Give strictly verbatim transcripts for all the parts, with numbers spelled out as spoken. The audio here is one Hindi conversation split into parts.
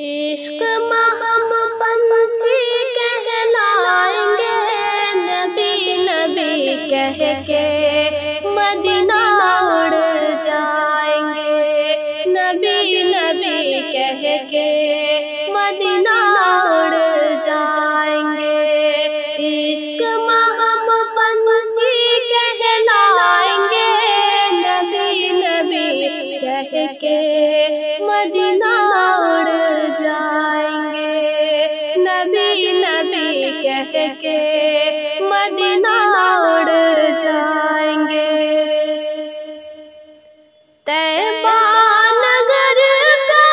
इश्क में हम पंछी कहलाएंगे, नबी नबी कह के मदीना उड़ जाएंगे, नबी नबी कह के मदीना उड़ जाएंगे। इश्क में हम पंछी कहलाएंगे, नबी नबी कह के मदीना कह के मदीना उड़ जाएंगे। तैबा नगर का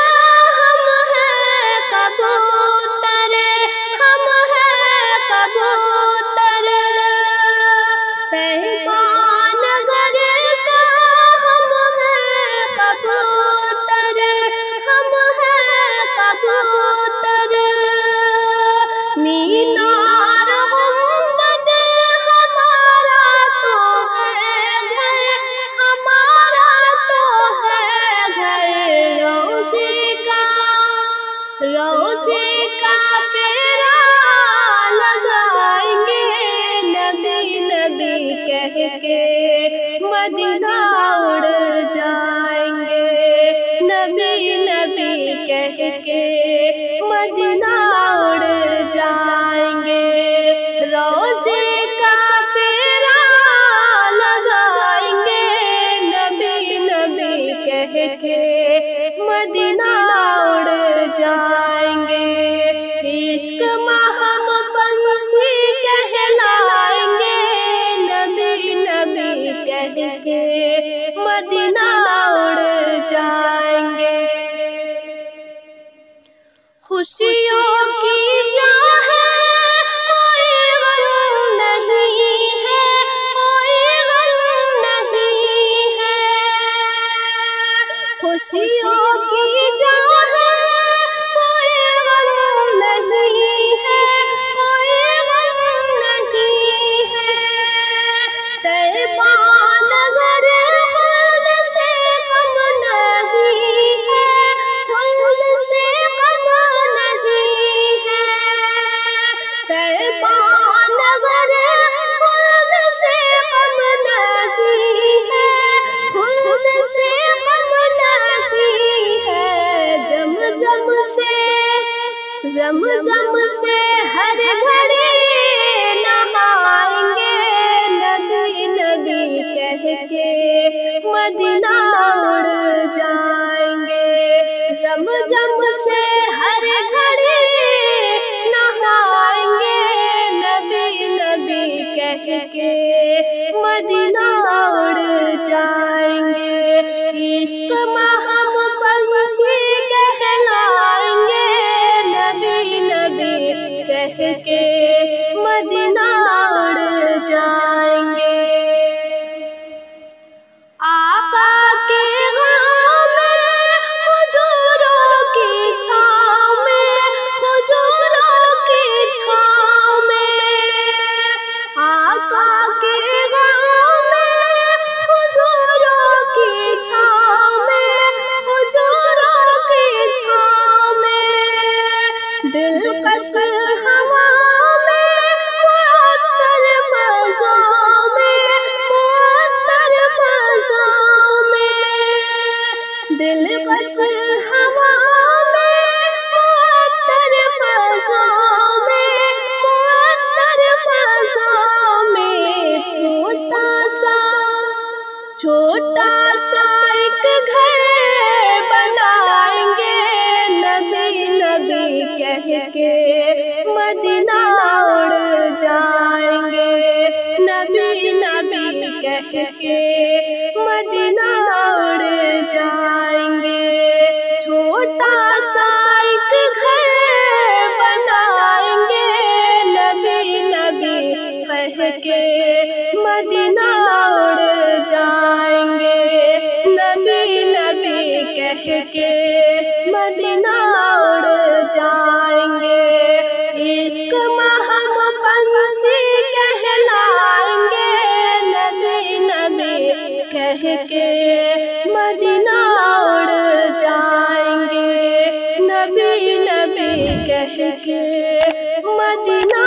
हम है कबूतर, हम है कबूतर, तैबा नगर का हम है कबूतर, हम है कबूतर। मीना रोज़े का फेरा लगाएंगे, नबी नबी कह के मदीना उड़ जाएंगे, नबी नबी कह के मदीना उड़ जाएंगे। रोज़े का फेरा लगाएंगे, नबी नबी कह के मदीना जाएंगे। इश्क में हम पंछी कहलाएंगे, नबी नबी कह के मदीना उड़ जाएंगे। खुशियों की जहाँ है कोई गम नहीं है, कोई गम नहीं है, खुशियों की जहाँ जम जम से हर घड़ी नहाएंगे, नबी नबी कह के मदीना उड़ जाएंगे। जम जम से हर घड़ी नहाएंगे, नबी नबी कह के मदीना उड़ जाएंगे। इश्क में हम पंछी कहलाएंगे, कह के मदीना उड़ जाएंगे। आका के गाँव में हुजूरों की छाँव में, हुजूरों की छाँव में, आका के गाँव में हुजूरों की छाँव में, हुजूरों की छाँव में। दिल कस दिल बस हवा में मुअत्तर फ़ज़ा में, मुअत्तर फ़ज़ा में। छोटा सा छोटा सा एक घर बनाएंगे, नबी नबी कह के नबी कह के मदीना।